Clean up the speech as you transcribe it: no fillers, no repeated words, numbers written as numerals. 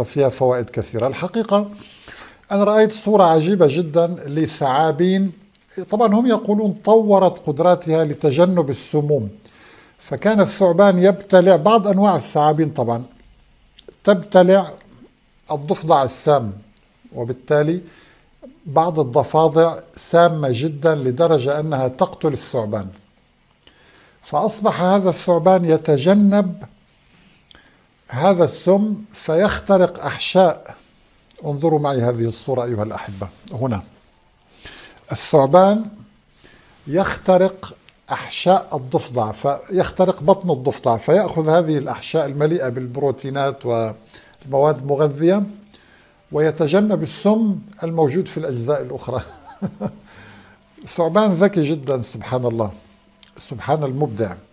تلقى فيها فوائد كثيرة. الحقيقة أنا رأيت صورة عجيبة جدا للثعابين، طبعا هم يقولون طورت قدراتها لتجنب السموم، فكان الثعبان يبتلع، بعض أنواع الثعابين طبعا تبتلع الضفدع السام، وبالتالي بعض الضفادع سامة جدا لدرجة أنها تقتل الثعبان، فأصبح هذا الثعبان يتجنب هذا السم فيخترق أحشاء. انظروا معي هذه الصورة أيها الأحبة، هنا الثعبان يخترق أحشاء الضفدع، فيخترق بطن الضفدع فيأخذ هذه الأحشاء المليئة بالبروتينات والمواد المغذية ويتجنب السم الموجود في الأجزاء الأخرى. ثعبان ذكي جدا سبحان الله، سبحان المبدع.